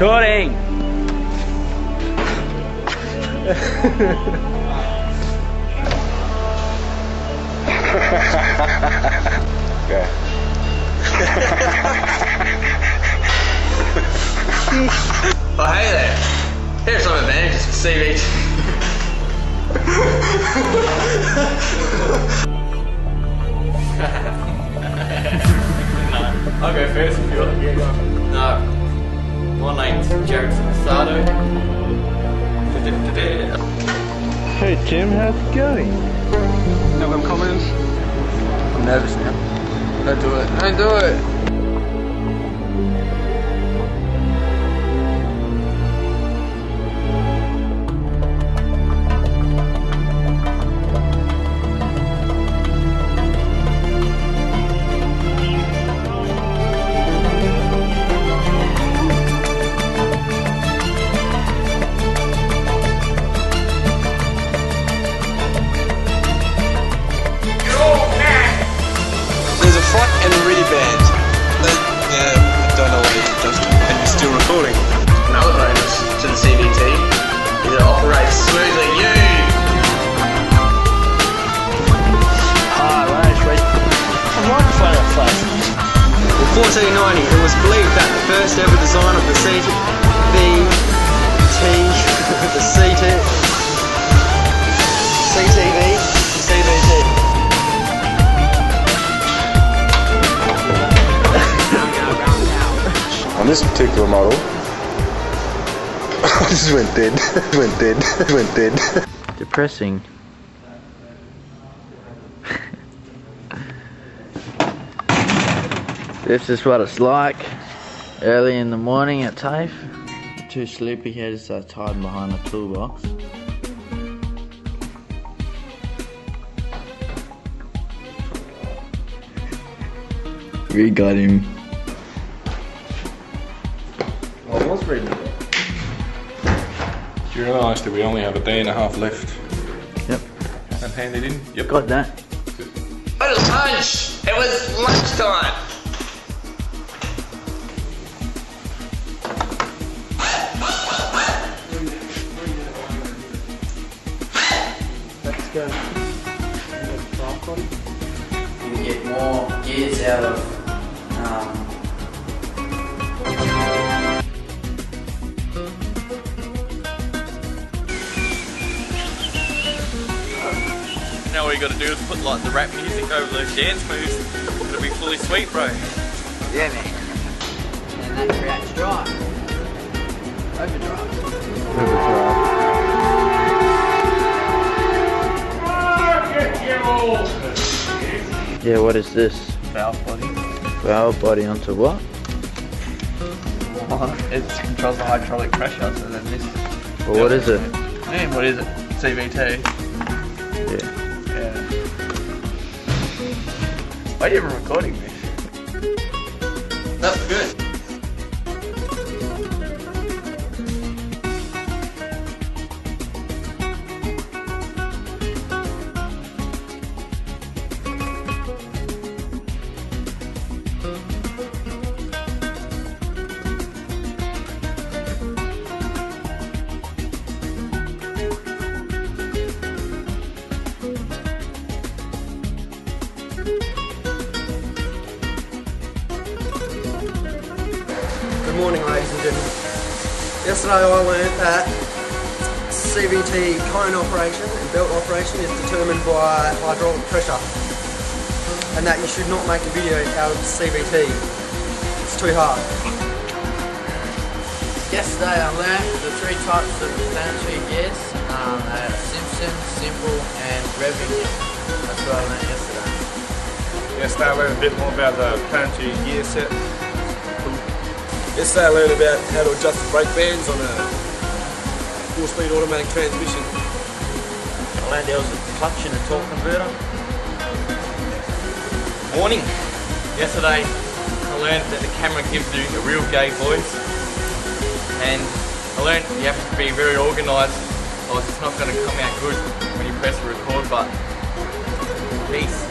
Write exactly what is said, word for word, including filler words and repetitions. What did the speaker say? Touring! Oh, hey there! Here's some advantages for C V T. I'll go first if you want. Yeah, go on. No. My name's Jerry Sado. Hey Jim, how's it going? No one comments? I'm nervous now. Don't do it. Don't do it. In fourteen ninety, it was believed that the first ever design of the C V T, the C T, C T V, C V T. On this particular model, I just went dead, went dead, went dead. Depressing. This is what it's like early in the morning at TAFE. Two sleepyheads are tied behind the toolbox. We got him. Well, I was reading it. Do you realise that we only have a day and a half left? Yep. And hand it in? Yep. Got that. What a punch! It was lunchtime! Go. You can get more gears out of um... Now all you gotta do is put like the rap music over those dance moves. It'll be fully sweet, bro. Yeah, man. And that creates drive. Overdrive. Overdrive. Yeah, what is this? Valve body. Valve body onto what? Oh, it controls the hydraulic pressure, so then this... Well, yeah, what is it? Yeah, what is it? C V T. Yeah. Yeah. Why are you even recording this? That's good. Good morning, ladies and gentlemen. Yesterday I learned that C V T cone operation and belt operation is determined by hydraulic pressure, and that you should not make a video out of C V T. It's too hard. Yesterday I learned the three types of planetary gears, um, uh, Simpson, Simple and Revy. That's what I learned yesterday. Yesterday I learned a bit more about the planetary gear set. Yesterday I learned about how to adjust the brake bands on a four-speed automatic transmission. I learned there was a clutch and a torque converter. Morning! Yesterday I learned that the camera gives you a real gay voice, and I learned you have to be very organised or it's not going to come out good when you press the record button. Peace.